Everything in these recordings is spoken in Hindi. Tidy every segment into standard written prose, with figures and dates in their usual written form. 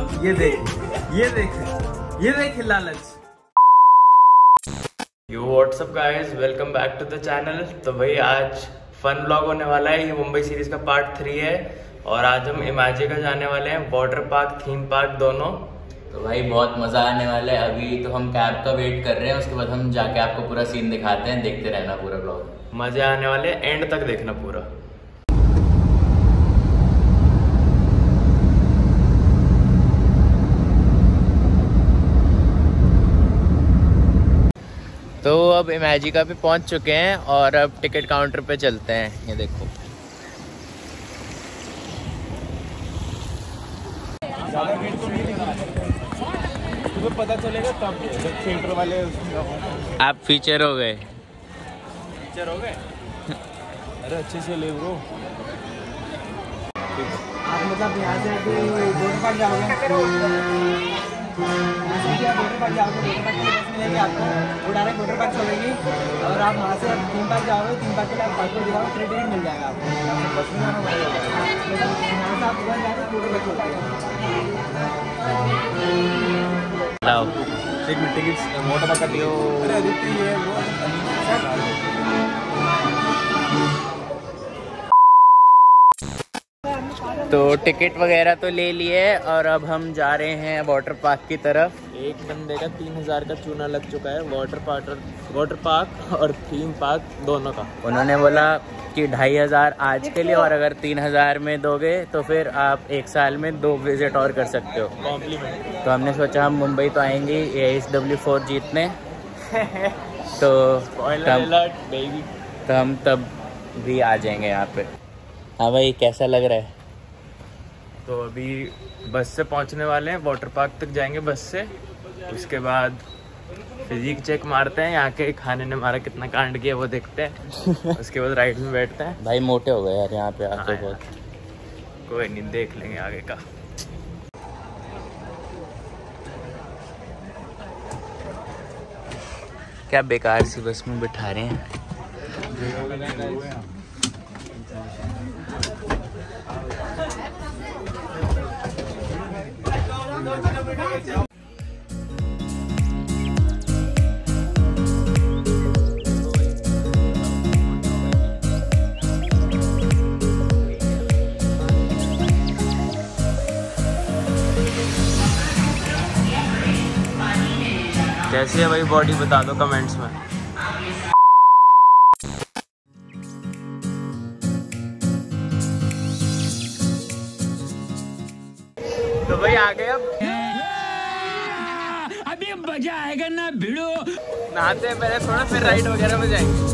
आप ये देखे लालच। Yo what's up guys, welcome back to the channel. तो भाई आज फन व्लॉग होने वाला है। ये मुंबई सीरीज का पार्ट 3 है और आज हम इमेजिका जाने वाले हैं, वाटर पार्क, थीम पार्क दोनों। तो भाई बहुत मजा आने वाला है। अभी तो हम कैब का वेट कर रहे हैं, उसके बाद हम जाके आपको पूरा सीन दिखाते हैं। देखते रहना पूरा व्लॉग, मजे आने वाले, एंड तक देखना पूरा। तो अब इमेजिका पे पहुंच चुके हैं और अब टिकट काउंटर पे चलते हैं। ये देखो तुम्हें पता चलेगा तब थिएटर वाले आप फीचर हो गए। अरे अच्छे से ले ब्रो, आप मतलब यहाँ से जाओगे आपको वो डायरेक्ट वाटर पार्क चलेगी और आप वहाँ से थीम पार्क जाओगे। थीम पार्क के लिए आप बस में दिखाओ, 3 टिकट मिल जाएगा आपको। बस में यहाँ से आप उधर जाएंगे, टोटल बच जाएगा। 1 मिनट टिकट्स वाटर पार्क कर लियो। अरे रुकी है वो। तो टिकट वगैरह तो ले लिए और अब हम जा रहे हैं वाटर पार्क की तरफ। एक बंदे का 3000 का चूना लग चुका है वाटर पार्क और थीम पार्क दोनों का। उन्होंने बोला कि 2500 आज के लिए और अगर 3000 में दोगे तो फिर आप 1 साल में 2 विजिट और कर सकते हो, कॉम्प्लीमेंट। तो हमने सोचा हम मुंबई तो आएंगे ASW4 जीतने तो हम तब भी आ जाएंगे यहाँ पे। हाँ भाई, कैसा लग रहा है? तो अभी बस से पहुँचने वाले हैं, वाटर पार्क तक जाएंगे बस से। उसके बाद फिजिक चेक मारते हैं, यहाँ के खाने ने हमारा कितना कांड किया वो देखते हैं। उसके बाद राइड में बैठते हैं। भाई मोटे हो गए यार यहाँ पे आके। बहुत कोई नहीं, देख लेंगे आगे का। क्या बेकार सी बस में बिठा रहे हैं। कैसी है भाई बॉडी, बता दो कमेंट्स में। तो भाई आ गए, अब अभी मजा आएगा ना भिड़ो। नहाते हैं पहले थोड़ा, फिर राइड वगैरह में जाएंगे।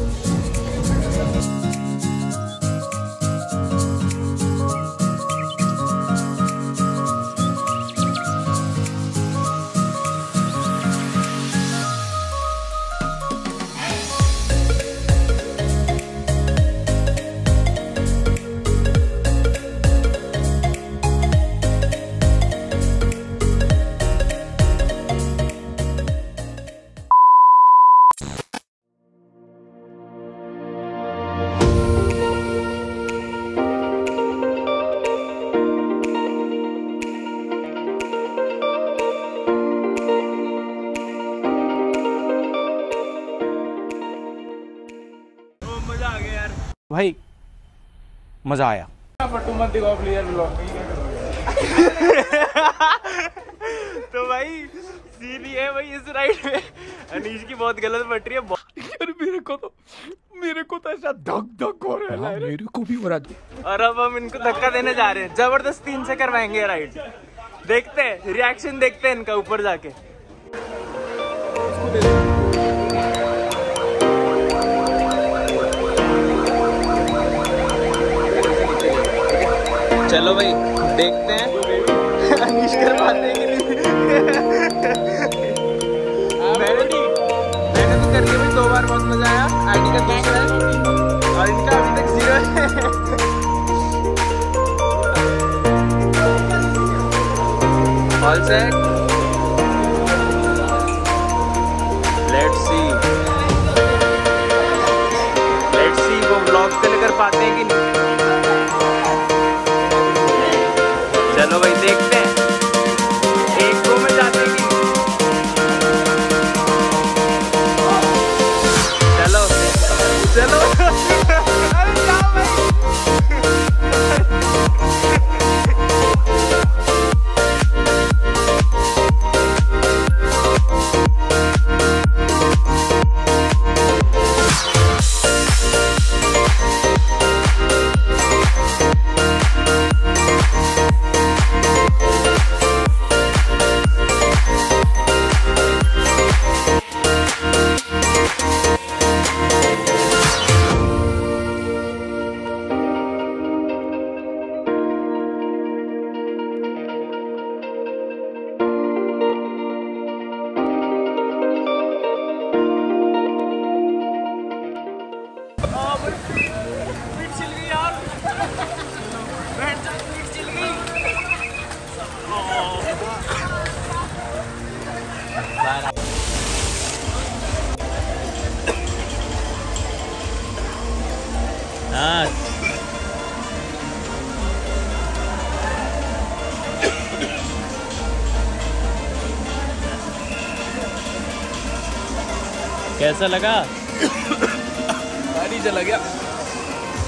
भाई मजा आया। मत दिखाओ तो भाई सीन ये है भाई, इस राइड में अनीश की बहुत गलत पट रही है यार। मेरे को तो ऐसा धक हो रहा है। मेरे को भी हो रहा। और अब हम इनको धक्का देने जा रहे हैं, जबरदस्त 3 से करवाएंगे राइड। देखते हैं रिएक्शन, देखते हैं इनका ऊपर जाके। चलो भाई देखते हैं अनीश कर पाते हैं कि नहीं। मैंने तो करके भी 2 बार बहुत मजा आया। आईडी का 2 और इनका अभी तक 0 है। ऑल सेट, लेट्स सी वो ब्लॉग से लेकर पाते हैं कि नहीं। चलो भाई देखते हैं। चलो कैसा लगा? गाड़ी चला गया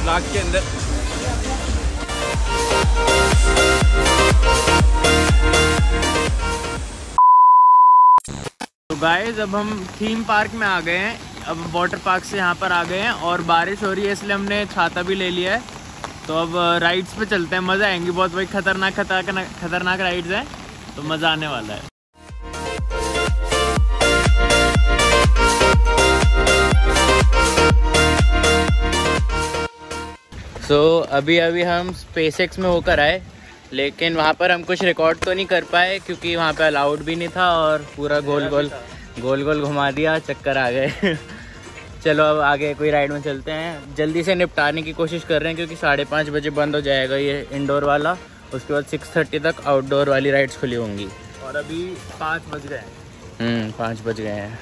नाक के अंदर। तो गाइस अब हम थीम पार्क में आ गए हैं। अब वाटर पार्क से यहाँ पर आ गए हैं और बारिश हो रही है इसलिए हमने छाता भी ले लिया है। तो अब राइड्स पे चलते हैं, मज़ा आएंगे बहुत। वही खतरनाक राइड्स हैं तो मज़ा आने वाला है। तो अभी हम स्पेस एक्स में होकर आए, लेकिन वहाँ पर हम कुछ रिकॉर्ड तो नहीं कर पाए क्योंकि वहाँ पे अलाउड भी नहीं था और पूरा गोल गोल घुमा दिया, चक्कर आ गए। चलो अब आगे कोई राइड में चलते हैं। जल्दी से निपटाने की कोशिश कर रहे हैं क्योंकि 5:30 बजे बंद हो जाएगा ये इंडोर वाला, उसके बाद 6:30 तक आउटडोर वाली राइड्स खुली होंगी। और अभी 5 बज गए हैं। 5 बज गए हैं।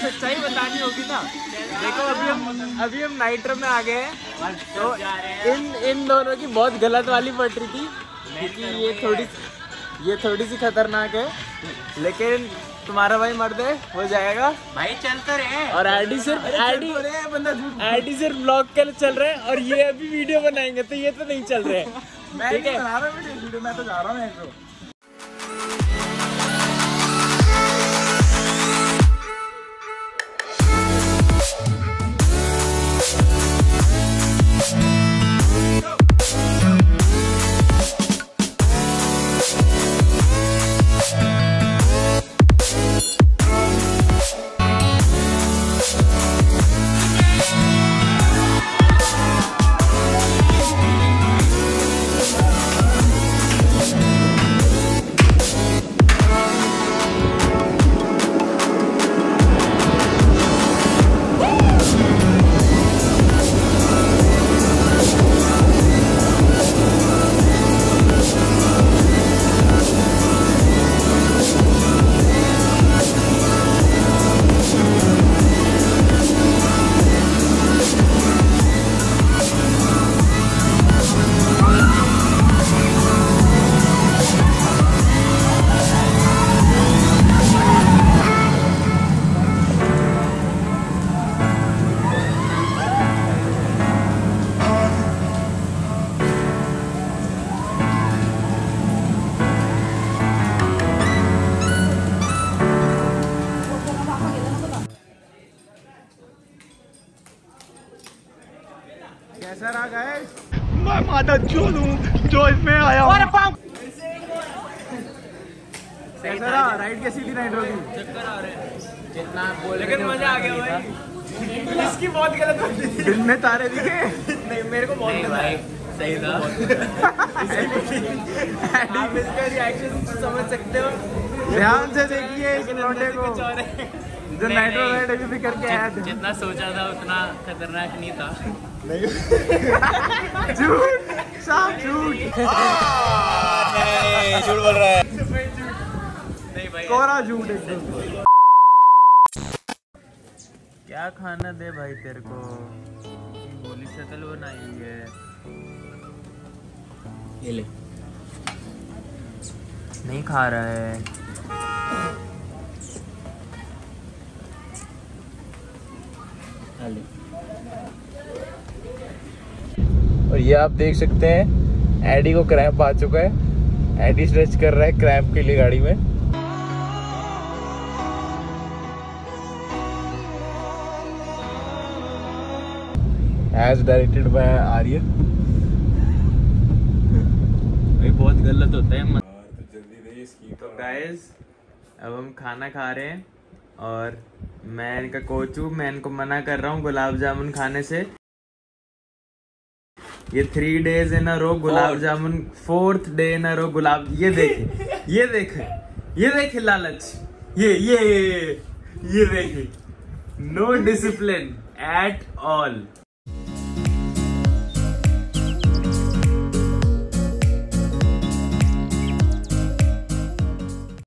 सच्चाई बतानी होगी ना। देखो अभी हम नाइट्रो में आ गए हैं। तो इन दोनों की बहुत गलत वाली पटरी थी क्योंकि ये थोड़ी सी खतरनाक है, लेकिन तुम्हारा भाई मर्द है, हो जाएगा भाई। चलते रहे और आईडी सिर्फ ब्लॉग कर चल रहे हैं और ये अभी वीडियो बनाएंगे तो ये तो नहीं चल रहे हैं। ठीक है, मैं तो जा रहा हूँ। कैसा रहा गाइस? मैं माता चोल हूँ जो इसमें आया हूँ। कैसा रहा राइड? कैसी थी राइड? चक्कर आ रहे हैं जितना बोल, लेकिन मजा आ गया भाई। इसकी बहुत गलत होती है। दिन में तारे दिखे? नहीं मेरे को बहुत भाई सही था। आप इसका रिएक्शन समझ सकते हो, ध्यान से देखिए इस लौंडे को। जो नाइट्रो राइड अभी भी करके आया था, जितना सोचा था उतना खतरनाक नहीं था। झूठ, साफ झूठ। झूठ बोल रहा है, कोरा झूठ एकदम। क्या खाना दे भाई तेरे को? गोली शक्ल बनाई है ये, ले नहीं खा रहा है। और ये आप देख सकते हैं एडी को क्रैम्प आ चुका है। एडी स्ट्रेच कर रहा है क्रैम्प के लिए गाड़ी में। As directed by आर्य। भाई बहुत गलत होता है। तो guys अब हम खाना खा रहे हैं और मैं इनका कोच हूँ, मैं इनको मना कर रहा हूँ गुलाब जामुन खाने से। ये 3 days in a row gulab jamun, 4th day in a row gulab. ये देखे ये देखे ये देखे लालच, ये देखे। No discipline at all.